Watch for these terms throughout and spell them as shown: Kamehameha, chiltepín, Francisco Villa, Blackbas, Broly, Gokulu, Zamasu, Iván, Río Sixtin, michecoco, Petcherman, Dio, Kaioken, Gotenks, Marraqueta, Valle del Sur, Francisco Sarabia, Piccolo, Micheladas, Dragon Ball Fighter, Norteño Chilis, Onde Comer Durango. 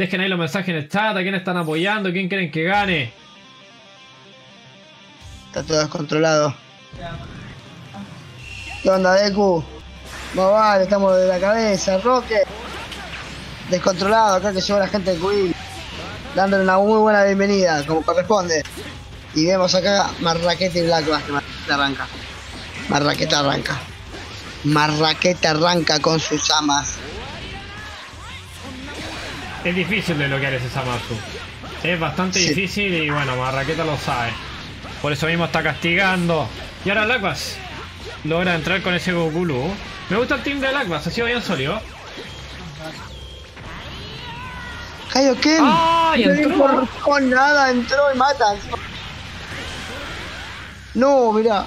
Dejen ahí los mensajes en el chat, a quién están apoyando, quién creen que gane. Está todo descontrolado. ¿Qué onda, Deku? Vamos, estamos de la cabeza, Roque. Descontrolado, acá que llegó la gente de Cubil, dándole una muy buena bienvenida, como corresponde. Y vemos acá Marraqueta y Blackbas, que Marraqueta arranca. Marraqueta arranca. Marraqueta arranca con sus amas. Es difícil de bloquear ese Zamasu. Es bastante difícil y bueno, Marraqueta lo sabe. Por eso mismo está castigando. Y ahora Blackbas logra entrar con ese Gokulu. Me gusta el team de Blackbas, ha sido bien sólido. Kaioken. ¡Ay, entró! Con nada, entró y mata. No, mirá.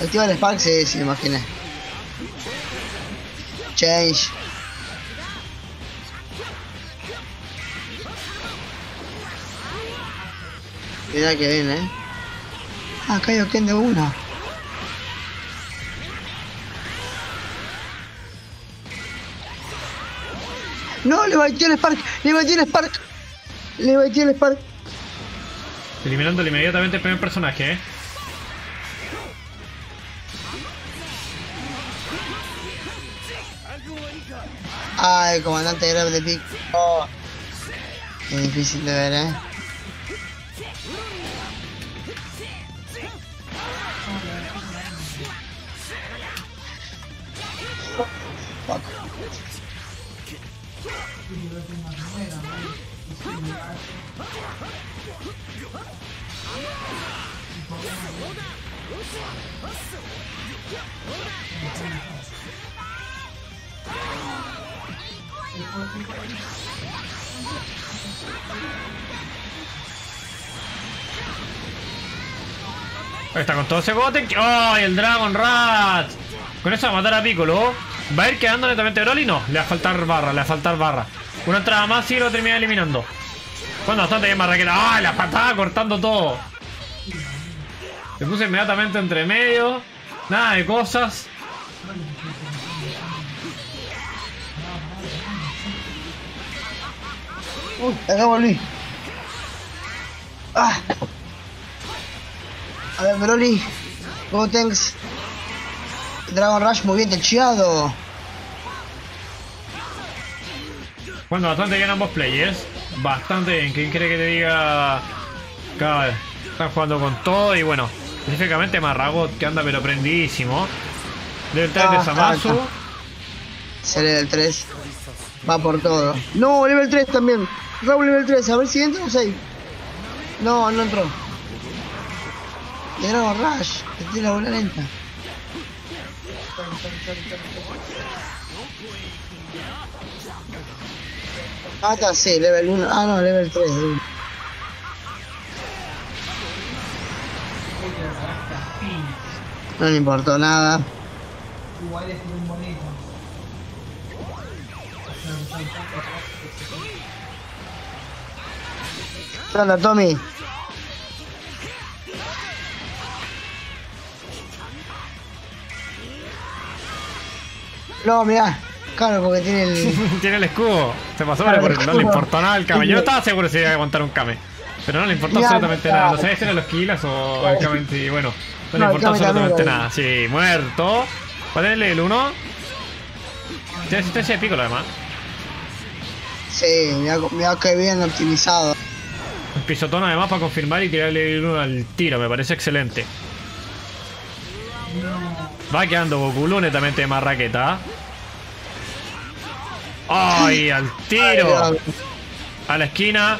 El tío del Spark, sí, me imaginé. Change. Mirá que bien, ¿eh? Ah, Kaioken de una. No, le baitió el Spark, le baitió el Spark, le baitió el Spark. Eliminándole inmediatamente el primer personaje, ¿eh? Ah, el comandante grave de Piccolo. Es difícil de ver, ¿eh? Está con todo ese Gotenks. ¡Oh! El Dragon Rat. Con eso va a matar a Piccolo. Va a ir quedando netamente Broly. No, le va a faltar barra, le va a faltar barra. Una entrada más y lo termina eliminando. Cuando bastante bien Marraqueta. ¡Ah! La patada cortando todo. Le puse inmediatamente entre medio. Nada de cosas. Uy, acá volví. Ah. A ver, Broly, Gotenks, Dragon Rush, muy bien techeado. Bueno, bastante bien ambos players. Bastante bien. ¿Quién cree que te diga? Cada están jugando con todo y bueno, específicamente Marragot, que anda pero prendidísimo. Del 3 de Zamasu. Se le da el 3. Va por todo. No, level 3 también. Raúl level 3. A ver si entra o 6. No, no entró. Le grabo Rush. Le tiene la bola lenta. Ah, está, sí, level 1. Ah, no, level 3. Sí. No le importó nada. Igual es muy bonito. ¿Qué onda, Tommy? No, mirá, claro, porque tiene el... tiene el escudo. Se pasó, claro, porque no le importó nada el Kame. Yo no estaba seguro si iba a aguantar un Kame, pero no le importó absolutamente nada. No sé si eran los kilas o el Kame. Y bueno, no le importó absolutamente nada. Sí, muerto. Va a tenerle el 1. Tiene asistencia de Piccolo además. Sí, mirá que bien optimizado. Un pisotón además para confirmar y tirarle uno al tiro, me parece excelente. Va quedando Gokulu netamente de Marraqueta. ¡Ay! ¡Al tiro! A la esquina.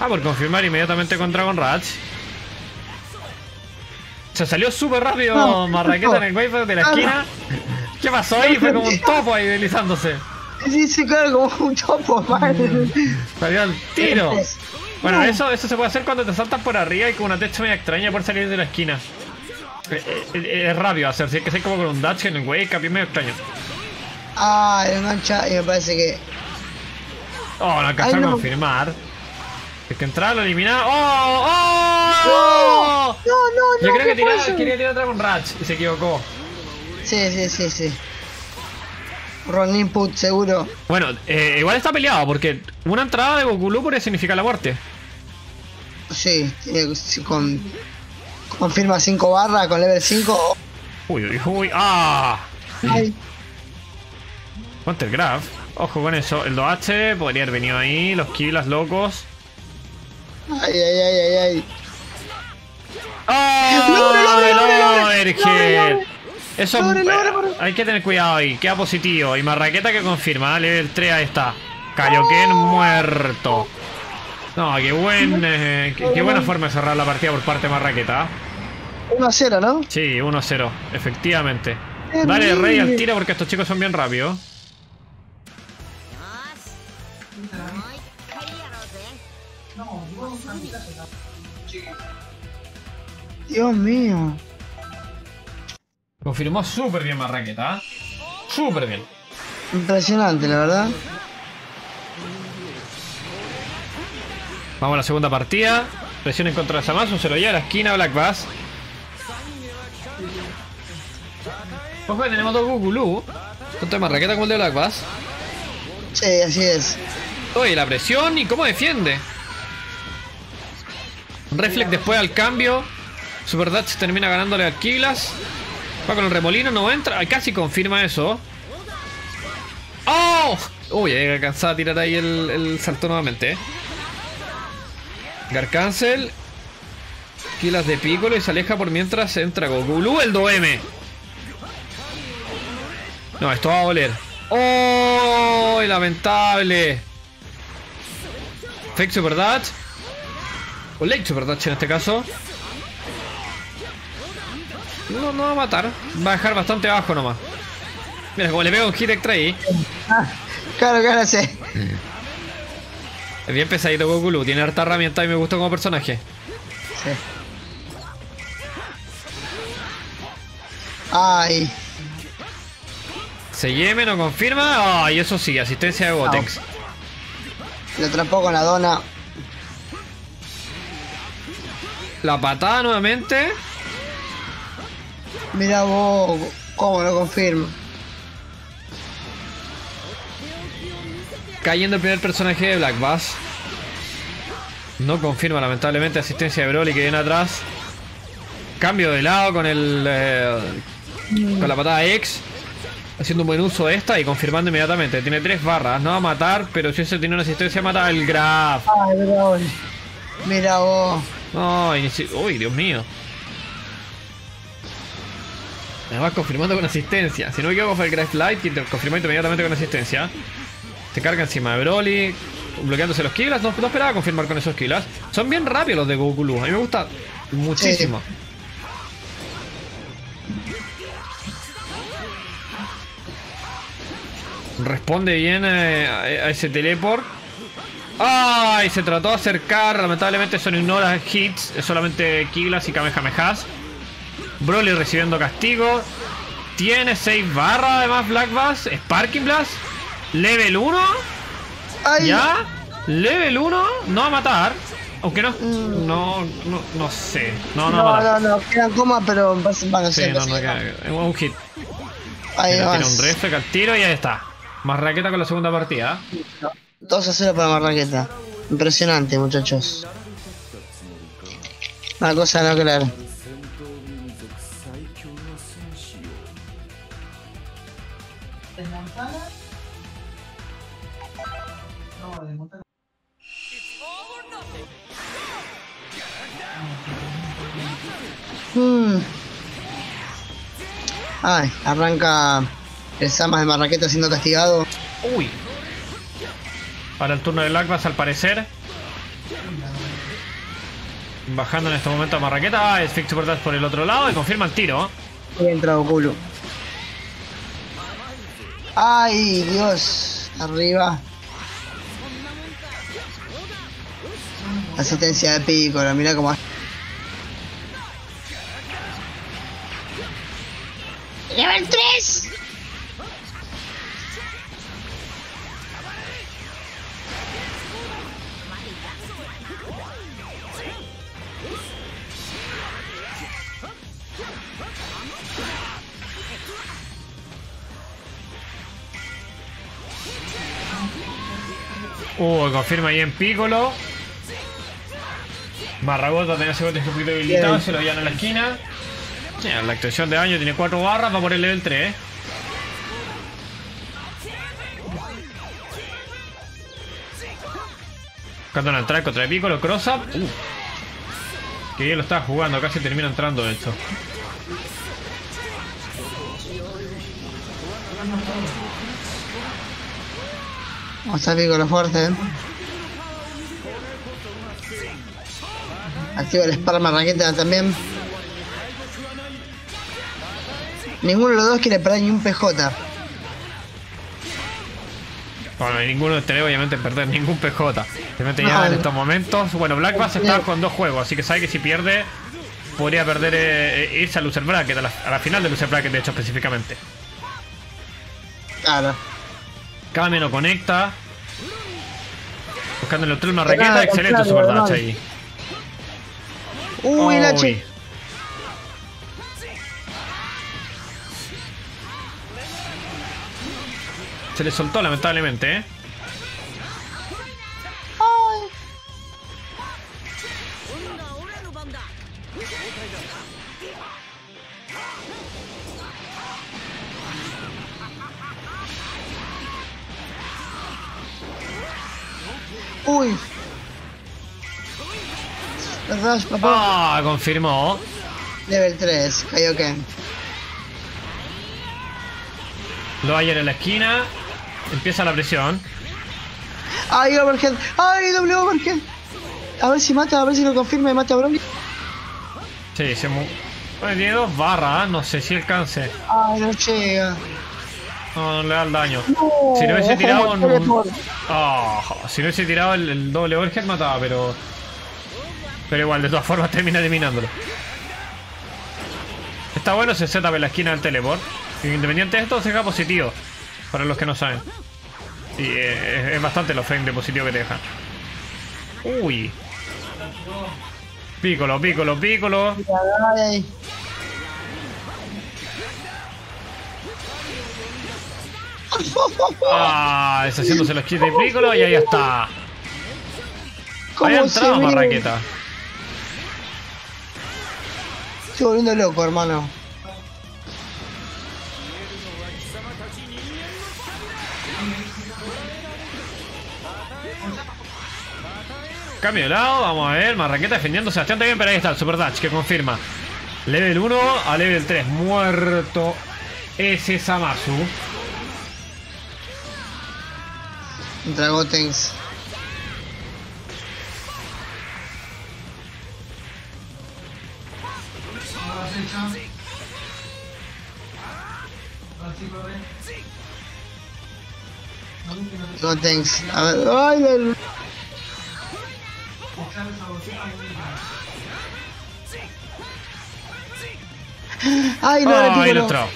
Ah, por confirmar inmediatamente con Dragon Rats. Se salió súper rápido Marraqueta en el wave de la esquina. ¿Qué pasó ahí? Fue como un topo ahí deslizándose. Sí, claro, como un topo, madre. Salió al tiro. Bueno, eso se puede hacer cuando te saltas por arriba y con una textura media extraña por salir de la esquina. Es rápido hacer, si es que soy como con un dash en el wave, es medio extraño. Ah, el mancha y me parece que... Oh, no alcanzó a confirmar. Es que entraba, lo eliminaba. ¡Oh! ¡Oh! No. Yo creo que quería tirar Dragon Rush y se equivocó. Sí. Wrong input, seguro. Bueno, igual está peleado porque una entrada de Gokulu puede significar la muerte. Sí, con firma 5 barra, con level 5. Uy, uy, uy. ¡Ah! Ay. Counter grab. Ojo con eso. El 2H podría haber venido ahí. Los Kiblas locos. Ay, ay, ay, ay, ay. ¡Oh! Eso hay que tener cuidado ahí. Queda positivo. Y Marraqueta que confirma. Level 3 ahí está. Kaioken muerto. No, qué buen. Qué buena forma de cerrar la partida por parte de Marraqueta. 1-0, ¿no? Sí, 1-0. Efectivamente. Dale, Rey, al tiro porque estos chicos son bien rápidos. Dios mío. Confirmó súper bien Marraqueta. Súper bien. Impresionante, la verdad. Vamos a la segunda partida. Presión en contra de Zamasu. Se lo lleva a la esquina Blackbas. Ojo, tenemos dos Gokulu. Tanto de Marraqueta como el de Blackbas. Sí, así es. Oye, la presión y cómo defiende. Reflex después al cambio. Super Dash termina ganándole al Kiblas. Va con el remolino, no entra. Casi confirma eso. ¡Oh! Uy, alcanzaba a tirar ahí el salto nuevamente. Garcancel. Kiblas de Piccolo y se aleja por mientras entra Gokulu. El 2M. No, esto va a doler. ¡Oh! Lamentable. Fake Super Dash. O Late Super Dash en este caso. No, no va a matar. Va a dejar bastante bajo nomás. Mira, como le pego un hit extra ahí. Claro, claro, sí. Es bien pesadito Gokulu. Tiene harta herramienta y me gusta como personaje. Sí. Ay. Se yeme, no confirma. Ay, eso sí, asistencia de Gotenks. Lo atrapó con la dona. La patada nuevamente. Mira vos, cómo lo confirmo. Cayendo el primer personaje de Blackbas. No confirma, lamentablemente, asistencia de Broly que viene atrás. Cambio de lado con el con la patada X. Haciendo un buen uso de esta y confirmando inmediatamente. Tiene 3 barras, no va a matar, pero si ese tiene una asistencia, mata al grab. Ay, Broly. Mira vos. Ay, uy, Dios mío. Además confirmando con asistencia. Si no me equivoco fue el Graph Light que confirmó inmediatamente con asistencia. Se carga encima de Broly, bloqueándose los Kiblas. No esperaba confirmar con esos Kiblas. Son bien rápidos los de Gokulu. A mí me gusta muchísimo. Sí. Responde bien a ese teleport. ¡Ay! Se trató de acercar. Lamentablemente eso no ignora hits. Es solamente Kiblas y Kamehamehas. Broly recibiendo castigo. Tiene 6 barras además Blackbas. Sparking Blast. Level 1. Ay. Ya. Level 1. No va a matar. Aunque no. No sé. No va a matar. No. Queda en coma, pero van a ser. Sí, no queda. Un hit. Ahí va. Tiene un reflex al tiro y ahí está. Marraqueta con la segunda partida. 2-0 para Marraqueta. Impresionante, muchachos. Una cosa no creer. Ay, arranca el Zamas de Marraqueta siendo castigado. Uy. Para el turno de Blackbas al parecer. Bajando en este momento a Marraqueta. Ah, es Fix Super Dash por el otro lado y confirma el tiro. Y entra Gokulu. Ay, Dios. Arriba. Asistencia de Piccolo, mira cómo. ¡Level 3! Confirma ahí en Piccolo. Marraqueta tenía ese bote un poquito debilitado, se lo llevan a la esquina. La actuación de daño tiene 4 barras, va por el level 3. Buscando una track contra Piccolo, cross up. Que bien lo estaba jugando, casi termina entrando esto. Vamos a Piccolo fuerte. Activa el Spar Marraqueta también. Ninguno de los dos quiere perder ni un PJ. Bueno, ninguno de ustedes obviamente perder ningún PJ. Obviamente ya en estos momentos. Bueno, Blackbas está con 2 juegos, así que sabe que si pierde podría perder irse a Loser Bracket, a la final de Loser Bracket de hecho específicamente. Claro. Kame no conecta. Buscando el otro una raqueta, excelente su verdad ahí. Uy, el H. Se le soltó lamentablemente, ¿eh? Ay. Uy. Rush, papá. Confirmó. Level 3, Kaioken. Lo hay en la esquina. Empieza la presión. ¡Ay, overhead! ¡Ay, doble overhead! A ver si mata, a ver si lo confirma y mata a Broly. Sí, se mueve. Bueno, tiene 2 barras, no sé si alcance. Ay, no llega. No, no le da el daño. No, si no hubiese tirado... si no hubiese tirado el doble overhead mataba, pero... Pero igual, de todas formas termina eliminándolo. Está bueno ese setup en la esquina del teleport. Independiente de esto, se deja positivo. Para los que no saben. Y es bastante los frames de positivo que te dejan. Uy. Piccolo, Piccolo, Piccolo. Ay. Deshaciéndose los chistes de Piccolo y ahí está. Ahí ha entrado Marraqueta. Estoy volviendo loco, hermano. Cambio de lado, vamos a ver, Marraqueta defendiéndose bastante bien, pero ahí está el Super Dash que confirma. Level 1 a level 3, muerto ese Zamasu. Gotenks. Gotenks, a ver, ay, el... Ay, no, ahí ilustrado.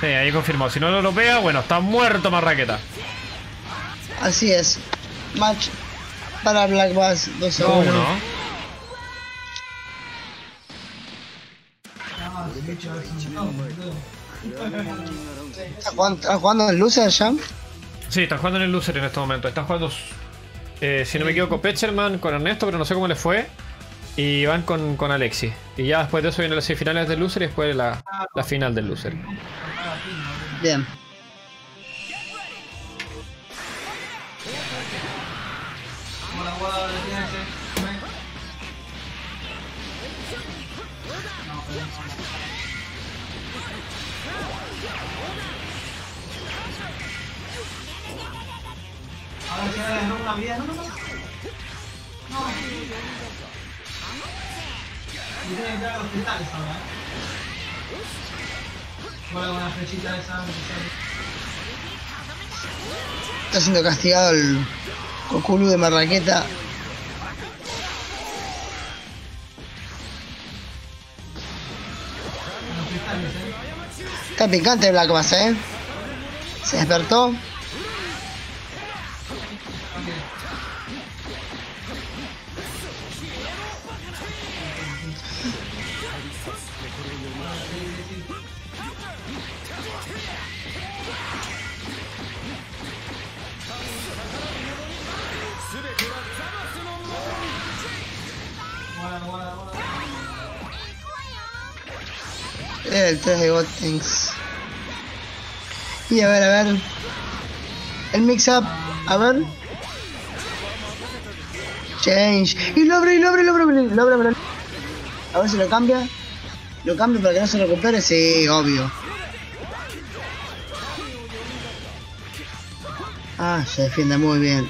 Sí, ahí confirmó. Si no lo europea, bueno, está muerto Marraqueta. Así es. Match para Blackbas 2-1. ¿Está jugando en el loser ya? Sí, está jugando en el loser en este momento. Está jugando... si no me equivoco, Petcherman con Ernesto, pero no sé cómo le fue. Y Iván con Alexis. Y ya después de eso vienen las semifinales del loser y después la final del loser. Bien. Está siendo castigado el Gokulu de Marraqueta. Está picante Blackbas, ¿eh? Se despertó. Era el 3 de Gotenks. Y a ver. El mix up. A ver. Change. Y lo abre. A ver si lo cambia. Lo cambio para que no se recupere. Sí, obvio. Ah, se defiende muy bien.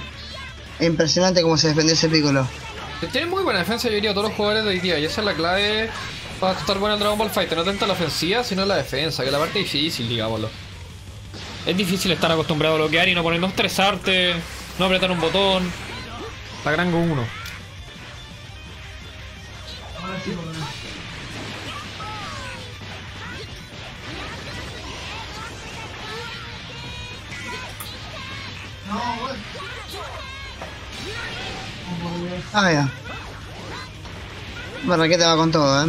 Es impresionante cómo se defendió ese Piccolo. Tiene muy buena defensa, yo diría, todos los jugadores de hoy día. Y esa es la clave para estar bueno en Dragon Ball Fighter. No tanto la ofensiva, sino la defensa, que es la parte difícil, digámoslo. Es difícil estar acostumbrado a bloquear y no poner, no estresarte, no apretar un botón. La gran con uno. Ah, ya. Marraqueta va con todo,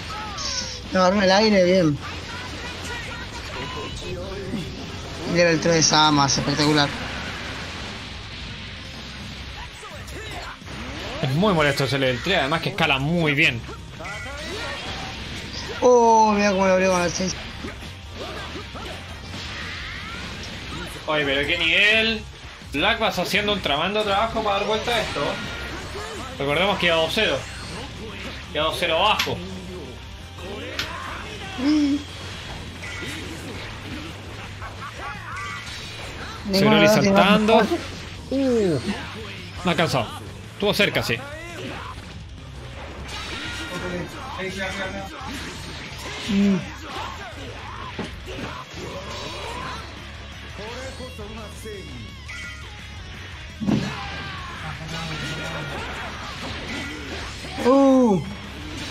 Me agarró el aire, bien. Mira el 3 de Zamasu, espectacular. Es muy molesto ese del 3, además que escala muy bien. Oh, mira cómo lo abrió con el 6. Ay, pero qué nivel. Blackbas haciendo un tramando trabajo para dar vuelta a esto. Recordemos que iba 2-0. Iba 2-0 abajo. Se Broly saltando. No ha alcanzado. Estuvo cerca, sí.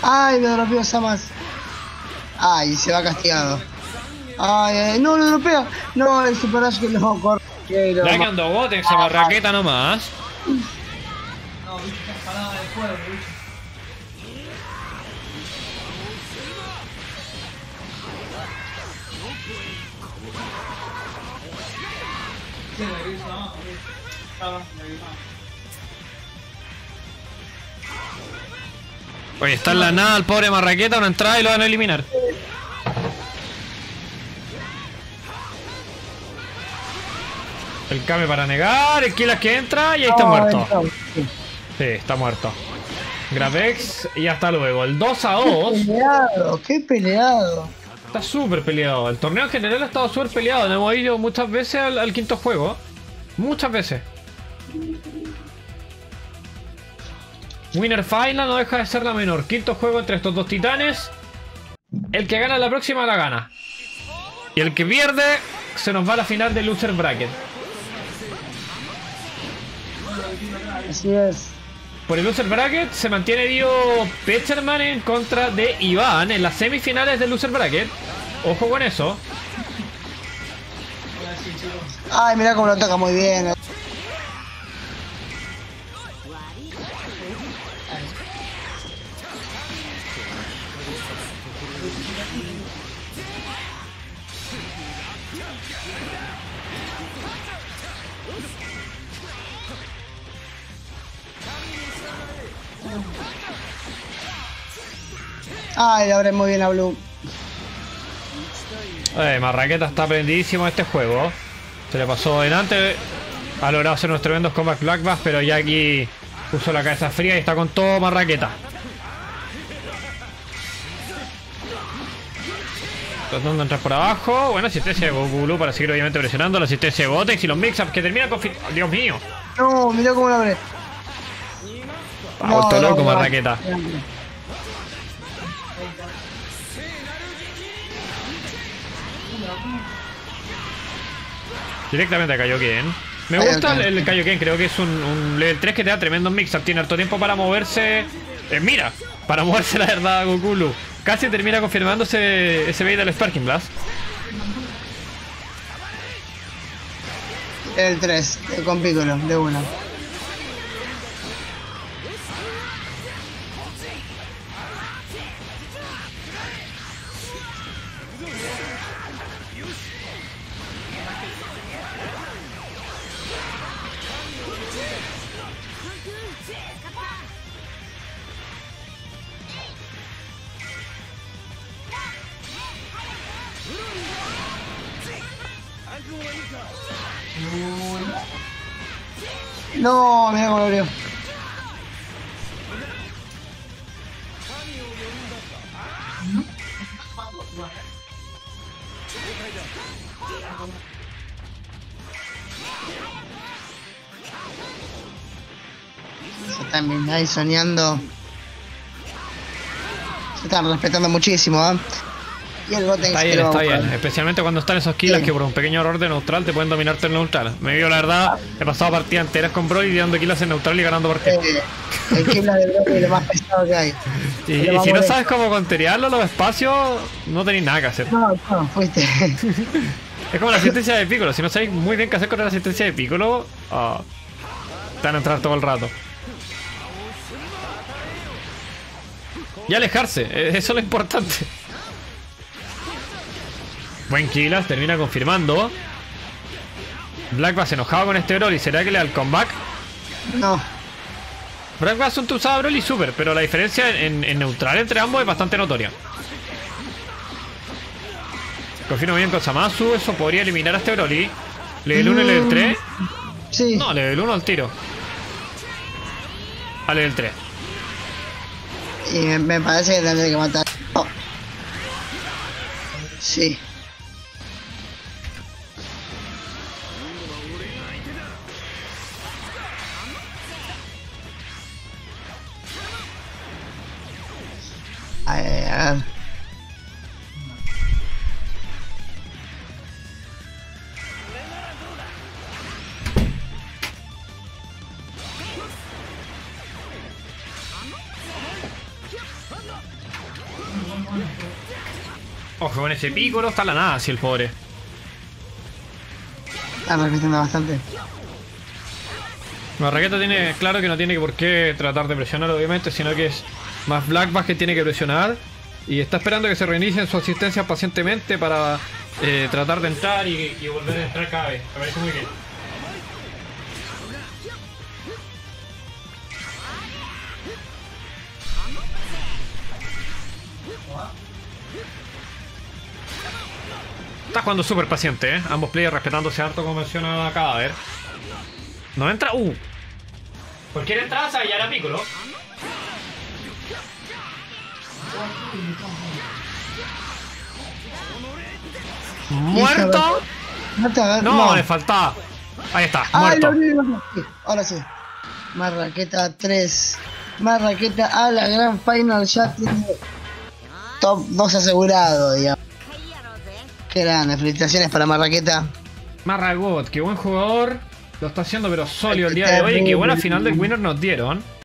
Ay, me dropeó Zamasu. Ay, se va castigado. Ay, no lo dropea. No, el super dash que lo corre. Ya que ando Gotenks a Marraqueta nomás. No, viste que es parada de fuego, viste. Oye, está en la nada el pobre Marraqueta, una entrada y lo van a eliminar. El cambio para negar, el Kilas que entra y ahí está muerto. Sí, está muerto. Gravex y hasta luego. El 2-2. ¡Qué peleado! ¡Qué peleado! Está súper peleado. El torneo en general ha estado súper peleado. Nos hemos ido muchas veces al quinto juego. Muchas veces. Winner Final no deja de ser la menor. Quinto juego entre estos dos titanes. El que gana la próxima la gana. Y el que pierde se nos va a la final del Loser Bracket. Así es. Por el Loser Bracket se mantiene Dio Petcherman en contra de Iván en las semifinales del Loser Bracket. Ojo con eso. Ay, mira cómo lo toca muy bien. Ay, le abre muy bien a Blue. Marraqueta está prendidísimo este juego. Se le pasó delante. Ha logrado hacer unos tremendos combats Blackbas, pero ya aquí puso la cabeza fría y está con todo Marraqueta. Tratando de entrar por abajo. Buena asistencia de Gokulu para seguir obviamente presionando. La asistencia de Gotenks y los mix-ups que terminan con... ¡Oh, Dios mío! No, mirá cómo lo abre. Ha vuelto loco Marraqueta. Directamente a Kaioken. Me gusta el Kaioken, creo que es un level 3 que te da tremendo mix-up. Tiene harto tiempo para moverse. Mira, para moverse la verdad, Gokulu. Casi termina confirmándose ese bait del Sparking Blast. El 3, con Piccolo, de una. No, mira cómo lo abrió. Se están bien ahí soñando. Se están respetando muchísimo, ¿eh? Y el Gotenks está bien, especialmente cuando están esos kills que por un pequeño error de neutral te pueden dominarte en neutral. Me vio la verdad, he pasado partidas enteras con Broly dando kills en neutral y ganando partidas. El kill de Broly es lo más pesado que hay. Y si no sabes cómo conterearlo los espacios, no tenéis nada que hacer. No, fuiste. Es como la asistencia de Piccolo, si no sabéis muy bien qué hacer con la asistencia de Piccolo, te van a entrar todo el rato. Y alejarse, eso es lo importante. Buen Kilas, termina confirmando. Blackbas enojado con este Broly. ¿Será que le da el comeback? No. Blackbas son usado Broly super, pero la diferencia en neutral entre ambos es bastante notoria. Confirmo bien con Zamasu. Eso podría eliminar a este Broly. ¿Level 1 y level 3? Sí. No, level 1 al tiro. A level 3. Y me parece que tendré que matar. Oh. Sí. Ojo con ese Piccolo, está la nada así el pobre. Está repitiendo bastante. Marraqueta tiene claro que no tiene por qué tratar de presionar, obviamente, sino que es más Blackbas que tiene que presionar. Y está esperando que se reinicien su asistencia pacientemente para tratar de entrar y volver a entrar cada vez. Me parece muy bien. Está jugando súper paciente, ¿eh? Ambos players respetándose harto como menciona Cadáver. No entra... Cualquier entrada se hallará Piccolo. ¿Muerto? No, le faltaba. Ahí está, muerto. Ahora sí. Marraqueta 3. Marraqueta a la gran final ya tiene top 2 asegurado, digamos. Qué grande, felicitaciones para Marraqueta. Marragot, qué buen jugador. Lo está haciendo pero sólido el día de hoy. Y qué buena final del Winner nos dieron.